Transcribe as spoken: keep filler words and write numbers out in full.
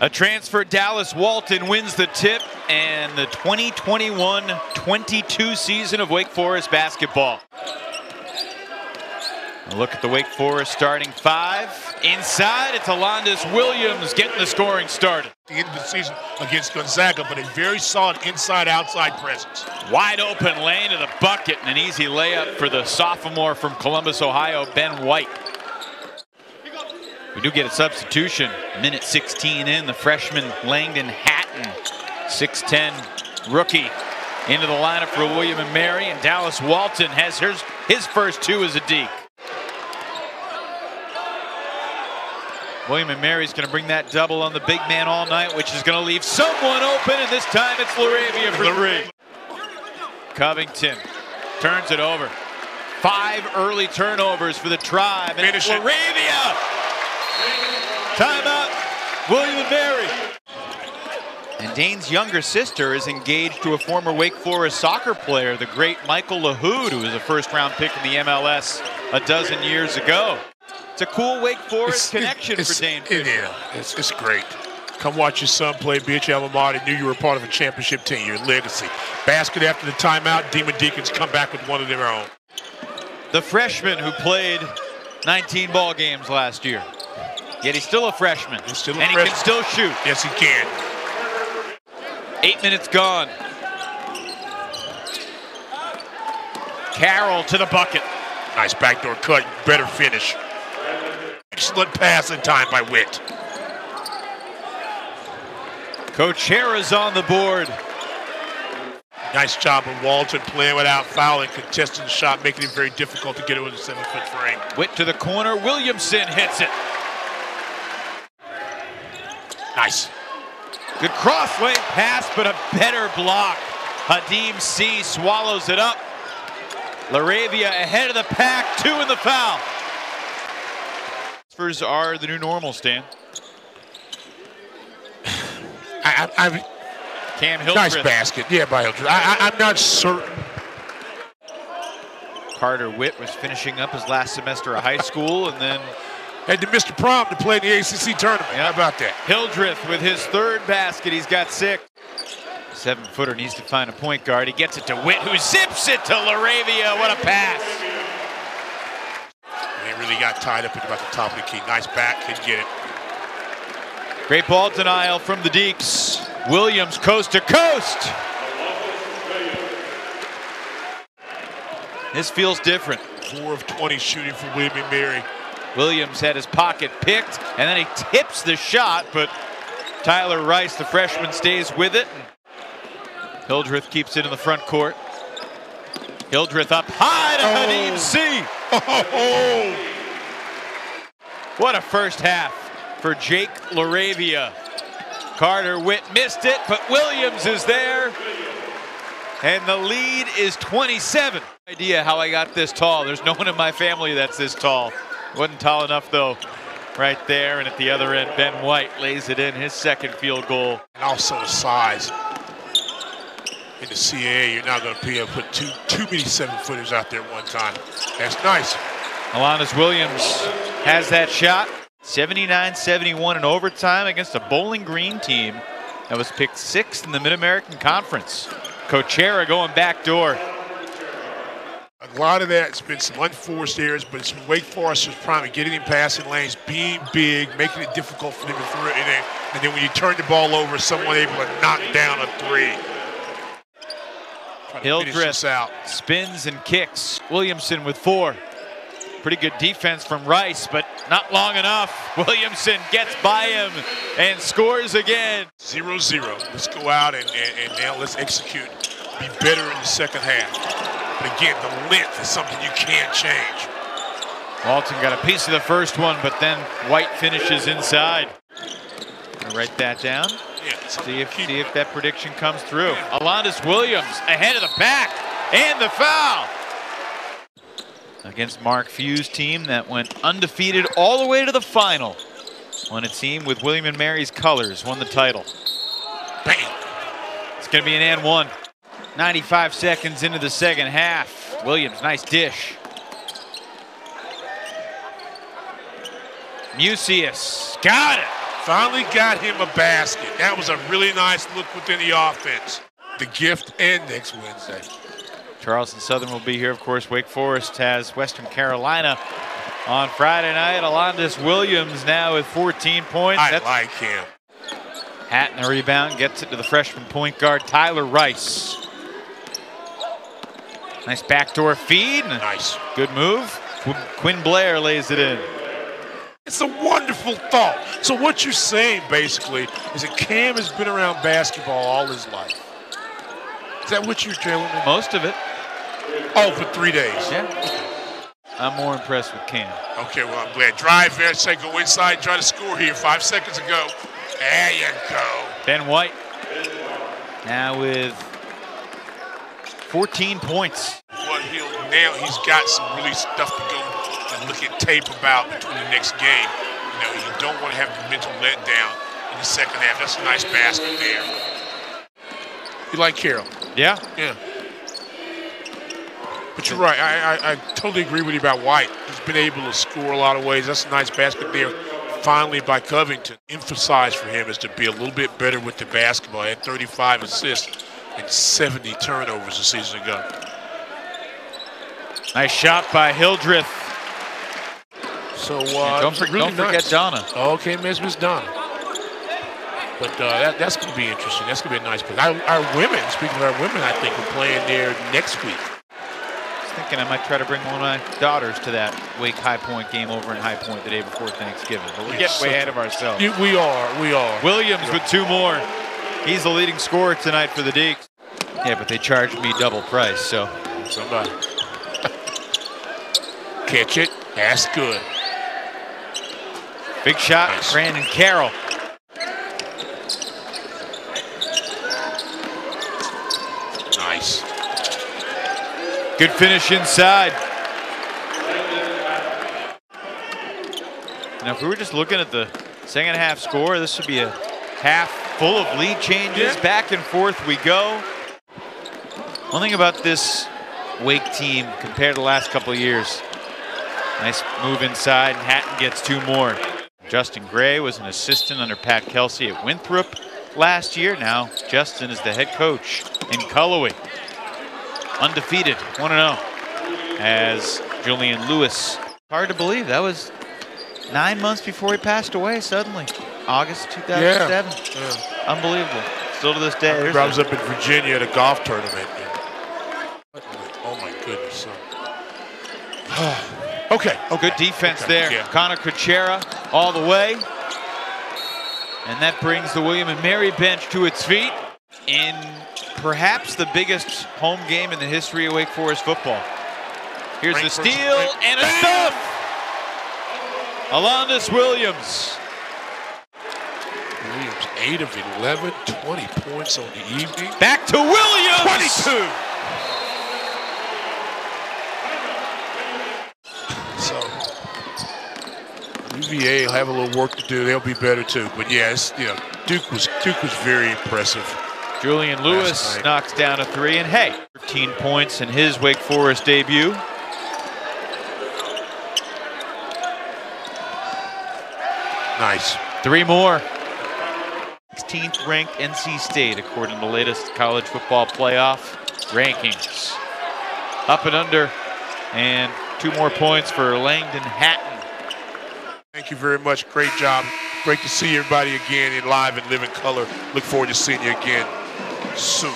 A transfer, Dallas Walton, wins the tip, and the twenty twenty-one twenty-two season of Wake Forest basketball. A look at the Wake Forest starting five. Inside, it's Alondes Williams getting the scoring started. The end of the season against Gonzaga, but a very solid inside-outside presence. Wide open lane to the bucket, and an easy layup for the sophomore from Columbus, Ohio, Ben White. We do get a substitution. Minute sixteen in, the freshman Langdon Hatton, six ten rookie, into the lineup for William and Mary, and Dallas Walton has his, his first two as a Deac. William and Mary's going to bring that double on the big man all night, which is going to leave someone open, and this time it's LaRavia for three. Covington turns it over. Five early turnovers for the Tribe, and it's LaRavia. Timeout, William and Mary. And Dane's younger sister is engaged to a former Wake Forest soccer player, the great Michael LaHood, who was a first round pick in the M L S a dozen years ago. It's a cool Wake Forest it's, connection it's, for Dane. It, yeah, it's, it's great. Come watch your son play, be at your alma mater, knew you were part of a championship team, your legacy. Basket after the timeout, Demon Deacons come back with one of their own. The freshman who played nineteen ball games last year. Yet he's still a freshman, still a and freshman. He can still shoot. Yes, he can. Eight minutes gone. Carroll to the bucket. Nice backdoor cut, better finish. Excellent pass in time by Witt. Cochera's on the board. Nice job of Walton playing without fouling, contesting the shot, making it very difficult to get it with a seven-foot frame. Witt to the corner, Williamson hits it. Nice. Good cross-lane pass, but a better block. Khadim Sy swallows it up. LaRavia ahead of the pack, two in the foul. Transfers are the new normal, Stan. I, I, I, Cam Hildreth. Nice basket, yeah, by Hildreth. I, I, I'm not certain. Carter Witt was finishing up his last semester of high school, and then had to miss the prom to play in the A C C tournament. Yep. How about that? Hildreth with his third basket. He's got six. Seven-footer needs to find a point guard. He gets it to Witt, who zips it to LaRavia. What a pass. They really got tied up at about the top of the key. Nice back. Didn't get it. Great ball denial from the Deacs. Williams coast to coast. This feels different. four of twenty shooting for William and Mary. Williams had his pocket picked, and then he tips the shot, but Tyler Rice, the freshman, stays with it. Hildreth keeps it in the front court. Hildreth up high to oh. Khadim Sy. Oh. What a first half for Jake LaRavia. Carter Witt missed it, but Williams is there. And the lead is twenty-seven. No idea how I got this tall. There's no one in my family that's this tall. Wasn't tall enough, though, right there. And at the other end, Ben White lays it in, his second field goal. And also the size. In the C A A, you're not going to be able to put two, too many seven-footers out there at one time. That's nice. Alondes Williams has that shot. seventy-nine seventy-one in overtime against a Bowling Green team that was picked sixth in the Mid-American Conference. Cochera going backdoor. A lot of that, it's been some unforced errors, but it's been Wake Forest's prime at getting in passing lanes, being big, making it difficult for them to throw it in there. And then when you turn the ball over, someone able to knock down a three. Hildreth out. Spins and kicks. Williamson with four. Pretty good defense from Rice, but not long enough. Williamson gets by him and scores again. zero zero. Let's go out and, and, and now let's execute. Be better in the second half. But again, the length is something you can't change. Walton got a piece of the first one, but then White finishes inside. I'll write that down. Yeah, see if, see if that prediction comes through. Yeah. Alondes Williams ahead of the pack, and the foul. Against Mark Few's team that went undefeated all the way to the final. On a team with William and Mary's colors, won the title. Bam! It's going to be an and one. ninety-five seconds into the second half. Williams, nice dish. Musius, got it. Finally got him a basket. That was a really nice look within the offense. The gift and next Wednesday. Charleston Southern will be here. Of course, Wake Forest has Western Carolina on Friday night. Alondes Williams now with fourteen points. I That's like him. Hatton the rebound, gets it to the freshman point guard, Tyler Rice. Nice backdoor feed. Nice. Good move. Qu Quinn Blair lays it in. It's a wonderful thought. So what you're saying, basically, is that Cam has been around basketball all his life. Is that what you're telling me? Most of it. Oh, for three days. Yeah. I'm more impressed with Cam. Okay, well, I'm glad. Drive there, say go inside, and try to score here. Five seconds ago. There you go. Ben White now with fourteen points. What he'll nail, he's got some really stuff to go and look at tape about between the next game. You know, you don't want to have the mental letdown in the second half. That's a nice basket there. You like Carroll? Yeah. Yeah. But you're right. I, I, I totally agree with you about White. He's been able to score a lot of ways. That's a nice basket there. Finally, by Covington, emphasize for him is to be a little bit better with the basketball. He had thirty-five assists and seventy turnovers a season ago. Nice shot by Hildreth. So uh, don't, for, really don't nice. forget Donna. Okay, Miss Miss Donna. But uh, that, that's going to be interesting. That's going to be a nice play. Our, our women, speaking of our women, I think we're playing there next week. I was thinking I might try to bring one of my daughters to that Wake High Point game over in High Point the day before Thanksgiving. But we're getting way ahead of ourselves. You, we are. We are. Williams we are. with two more. He's the leading scorer tonight for the Deacs. Yeah, but they charged me double price, so. Somebody. Catch it. That's good. Big shot, nice. Brandon Carroll. Nice. Good finish inside. Now, if we were just looking at the second half score, this would be a half full of lead changes. Yeah. Back and forth we go. One thing about this Wake team compared to the last couple of years. Nice move inside, and Hatton gets two more. Justin Gray was an assistant under Pat Kelsey at Winthrop last year. Now Justin is the head coach in Culloway. Undefeated, one and oh, as Julian Lewis. Hard to believe, that was nine months before he passed away suddenly. August two thousand seven. Yeah, yeah. Unbelievable. Still to this day. I was up in Virginia at a golf tournament. Oh my goodness. Okay. Okay. Good defense okay. there. Yeah. Connor Cochrane all the way. And that brings the William and Mary bench to its feet in perhaps the biggest home game in the history of Wake Forest football. Here's Rankford, the steal Rankford. and a stop. Alondes Williams. Williams, eight of eleven, twenty points on the evening. Back to Williams. twenty-two. U V A will have a little work to do. They'll be better too. But yes, you know, Duke was Duke was very impressive. Julian Lewis knocks down a three, and hey, thirteen points in his Wake Forest debut. Nice. Three more. sixteenth ranked N C State according to the latest college football playoff rankings. Up and under, and two more points for Langdon Hatton. Thank you very much. Great job. Great to see everybody again in live and live in color. Look forward to seeing you again soon.